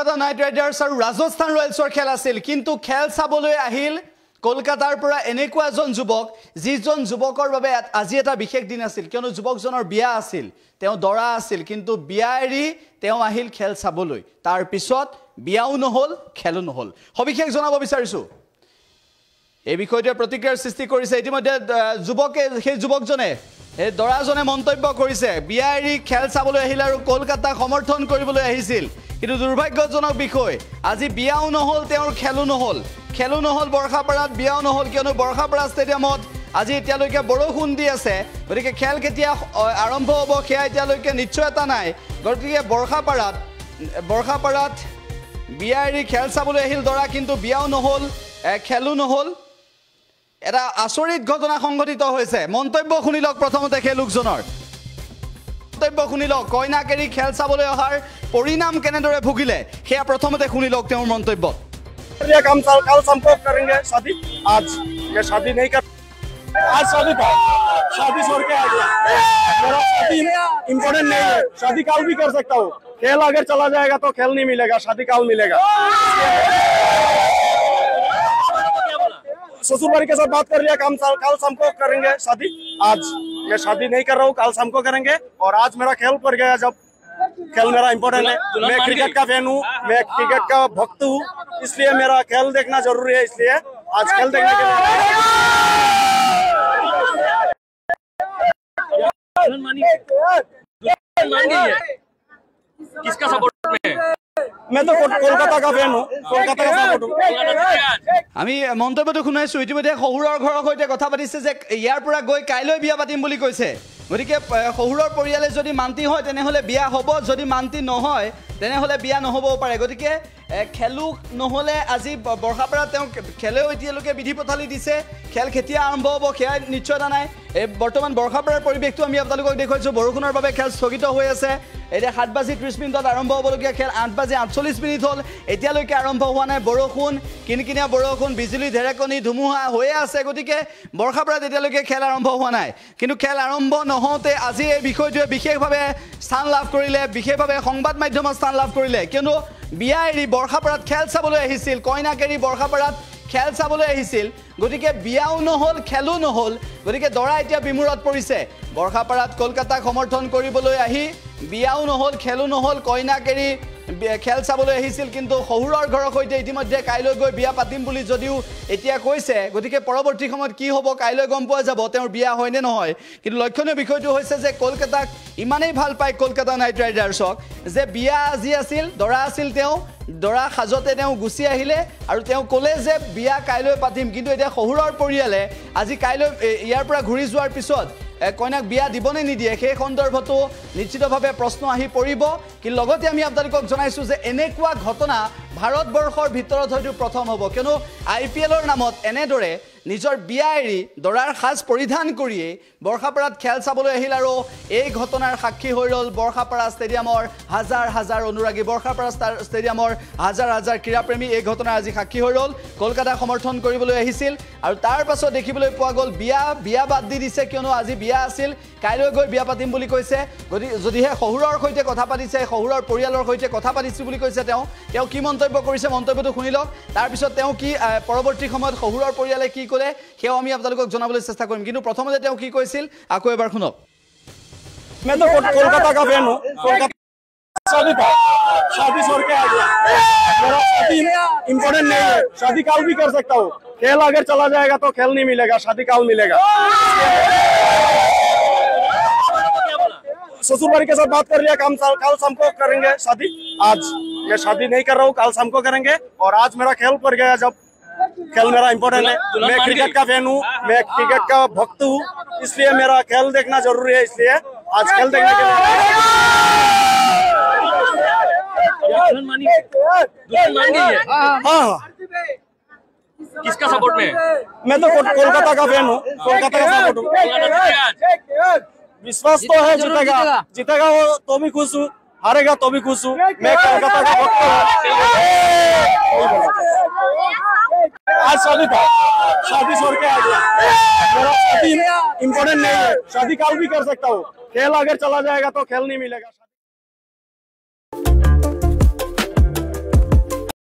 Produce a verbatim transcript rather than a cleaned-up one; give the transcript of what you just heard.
Kolkata night Riders और राजस्थान रॉयल्सर खेल आसिल किन्तु खेल साबोले आहिल कोलकातार पुरा एनेकुवा जन जुबक जी जन जुबकर बारे आज एटा विशेष दिन आसिल कियनो जुबकजनर बिया आसिल तेओ दरा आसिल किन्तु बियारी तेओ आहिल खेल साबोले तार पिছত बियाउ নহল খেলো নহল সবিশেষ জনাব বিচাৰিছো এই বিষয়টোৰ প্ৰতিক্ৰিয়াৰ সৃষ্টি কৰিছে ইতিমধ্যে যুৱকে সেই যুৱকজনে এই দৰাজনে মন্তব্য কৰিছে বিয়াৰি খেল চাবলৈ আহিল আৰু কলকাতা সমৰ্থন কৰিবলৈ আহিছিল কিন্তু দুৰ্ভাগ্যজনক বিষয় আজি বিয়াও নহল তেওঁৰ খেলো নহল খেলো নহল বৰখাপাৰাত বিয়াও নহল কিয়নো বৰখাপাৰা ষ্টেডিয়ামত আজি এতিয়ালৈকে বৰষুণ দি আছে গতিকে খেল কেতিয়া আৰম্ভ হ'ব সেয়া এতিয়ালৈকে নিশ্চয়তা নাই গতিকে বৰখাপাৰাত বৰখাপাৰাত বিয়াৰি খেল চাবলৈ আহিল দৰা কিন্তু বিয়াও নহল খেলো নহল এটা আচৰিত ঘটনা সংঘটিত হৈছে মন্তব্য শুনি লওক প্ৰথমতে খেল লোকজনৰ মন্তব্য শুনি লওক কইনা কেৰি খেল চাবলৈ অহাৰ পৰিণাম কেনেদৰে ভুগিলে সেয়া প্ৰথমতে শুনি লওক তেওঁৰ মন্তব্য এক কাম কাল সম্পৰ্ক কৰেंगे शादी आज ये शादी नहीं कर आज शादी था शादी छोड़ के आ गया मेरा शादी इंपॉर्टेंट नहीं है शादी काल भी कर सकता हूं खेल अगर चला जाएगा तो खेल नहीं मिलेगा शादी काल मिलेगा ससुरवारी के साथ बात कर लिया काम साल काल शाम को करेंगे शादी आज मैं शादी नहीं कर रहा हूँ काल शाम को करेंगे और आज मेरा खेल पर गया जब खेल मेरा इम्पोर्टेंट है मैं क्रिकेट का फैन हूँ मैं क्रिकेट का भक्त हूँ इसलिए मेरा खेल देखना जरूरी है इसलिए आज खेल देखने के लिए किसका सपोर्ट में मैं तो कोलकाता का फैन हूं कोलकाता का सपोर्ट हूं আমি মন্তব্যটো শুনাইছো ইতিমধ্যে সহুৰৰ ঘৰৰ হৈতে কথা পাতিছে যে ইয়াৰ পৰা গৈ কাইলৈ বিয়া পাতিম বুলি কৈছে গতিকে সহুৰৰ পৰিয়ালে যদি মান্তি হয় তেনেহলে বিয়া হ'ব যদি মান্তি নহয় তেনেহলে বিয়া নহবও পাৰে গতিকে খেলু নহলে আজি বৰখাপাৰা তেওঁ খেলে এতিয়ালৈকে বিধি পথালি দিছে খেল কেতিয়া আৰম্ভ হ'ব সেয়া নিশ্চয়তা নাই এই বৰ্তমান বৰখাপাৰাৰ পৰিৱেশটো আমি আপোনালোকক দেখুৱাইছো বৰষুণৰ বাবে খেল স্থগিত হৈ আছে এতিয়া সাত বাজি ত্ৰিশ মিনিটত আৰম্ভ হ'বলগীয়া খেল আঠ বাজি আঠচল্লিছ মিনিট হ'ল এতিয়ালৈকে আৰম্ভ হোৱা নাই বৰষুণ কিনকিনীয়া বৰষুণ বিজুলী ঢেৰেকনি ধুমুহা হৈ আছে গতিকে বৰখাপাৰাত এতিয়ালৈকে খেল আৰম্ভ হোৱা নাই কিন্তু খেল আৰম্ভ নহওঁতে আজি এই বিষয়টোৱে বিশেষভাৱে স্থান লাভ কৰিলে বিশেষভাৱে সংবাদ মাধ্যমত স্থান লাভ কৰিলে কিন্তু বিয়া এৰি বৰখাপাৰাত খেল চাবলৈ আহিছিল কইনা কেৰি বৰখাপাৰাত খেল চাবলৈ আহিছিল গতিকে বিয়াও নহল খেলো নহল গতিকে দৰা এতিয়া বিমূৰত পৰিছে বৰখাপাৰাত কলকাতাক সমৰ্থন কৰিবলৈ আহি বিয়াও নহল খেলো নহল কইনা কেৰি খেল চাবলৈ আহিছিল কিন্তু সহুৰৰ ঘৰৰ হৈতে ইতিমধ্যে কাইলৈ গৈ বিয়া পাতিম বুলি যদিও এতিয়া কৈছে গতিকে পৰৱৰ্তী সময়ত কি হ'ব কাইলৈ গম পোৱা যাব তেওঁৰ বিয়া হয় নে নহয় কিন্তু লক্ষণীয় বিষয়টো হৈছে যে কলকাতাক ইমানেই ভাল পায় কলকাতা নাইট ৰাইডাৰ্ছক যে বিয়া আজি আছিল দৰা আছিল তেওঁ দৰা খাজতে তেওঁ গুচি আহিলে আৰু তেওঁ ক'লে যে বিয়া কাইলৈ পাতিম কিন্তু এতিয়া সহুৰৰ পৰিয়ালে আজি কাইলৈ ইয়াৰ পৰা ঘূৰি যোৱাৰ পিছত কইনাক বিয়া দিবনে নিদিয়ে সেই সন্দৰ্ভতো নিশ্চিতভাৱে প্ৰশ্ন আহি পৰিব কি লগতে আমি আপোনালোকক জনাইছো যে এনেকুৱা ঘটনা ভাৰতবৰ্ষৰ ভিতৰত হয়তো প্ৰথম হ'ব কিয়নো আইপিএলৰ নামত এনেদৰে নিজৰ বিয়া এৰি দৰাৰ সাজ পৰিধান কৰিয়ে বৰখাপাৰাত খেল চাবলৈ আহিল আৰু এই ঘটনাৰ সাক্ষী হৈ ৰল বৰখাপাৰা ষ্টেডিয়ামৰ হাজাৰ হাজাৰ অনুৰাগী বৰখাপাৰা ষ্টেডিয়ামৰ হাজাৰ হাজাৰ ক্ৰীড়াপ্ৰেমী এই ঘটনাৰ আজি সাক্ষী হৈ ৰল কলকাতা সমৰ্থন কৰিবলৈ আহিছিল আৰু তাৰ পাছত দেখিবলৈ পোৱা গ'ল বিয়া বিয়া বাদ দি দিছে কিয়নো আজি বিয়া আছিল কাইলৈ গৈ বিয়া পাতিম বুলি কৈছে যদিহে সহুৰৰ সৈতে কথা পাতিছে সহুৰৰ পৰিয়ালৰ সৈতে কথা পাতিছে বুলি কৈছে তেওঁ তেওঁ কি মন্তব্য কৰিছে মন্তব্যটো শুনি লওক তাৰ পিছত তেওঁ কি পৰৱৰ্তী সময়ত সহুৰৰ পৰিয়ালে কি কলে সেয়া আমি আপোনালোকক জনাবলৈ চেষ্টা কৰিম কিন্তু প্ৰথমতে তেওঁ কি কৈছিল আকৌ এবাৰ শুনক মই তো কলকাতা কা ফ্যান হুম কলকাতা शादी था शादी छोड़ के आ गया मेरा शादी इंपॉर्टेंट नहीं है शादी काल भी कर सकता हूँ खेल अगर चला जाएगा तो खेल नहीं मिलेगा शादी काल मिलेगा ससुरवारी के साथ बात कर लिया काम साल काल शाम को करेंगे शादी आज मैं शादी नहीं कर रहा हूँ काल शाम को करेंगे और आज मेरा खेल पर गया जब खेल मेरा इम्पोर्टेंट है मैं क्रिकेट का फैन हूँ मैं क्रिकेट का भक्त हूँ इसलिए मेरा खेल देखना जरूरी है इसलिए आज खेल देखने के लिए किसका सपोर्ट में मैं तो कोलकाता का फैन हूँ कोलकाता का सपोर्ट हूँ विश्वास तो है जीतेगा जीतेगा वो तो भी खुश हूँ हारेगा तो भी खुश हूँ मैं कोलकाता का आज शादी था शादी छोड़ के आ गया मेरा शादी इंपॉर्टेंट नहीं है शादी काल भी कर सकता हूँ खेल अगर चला जाएगा तो खेल नहीं मिलेगा।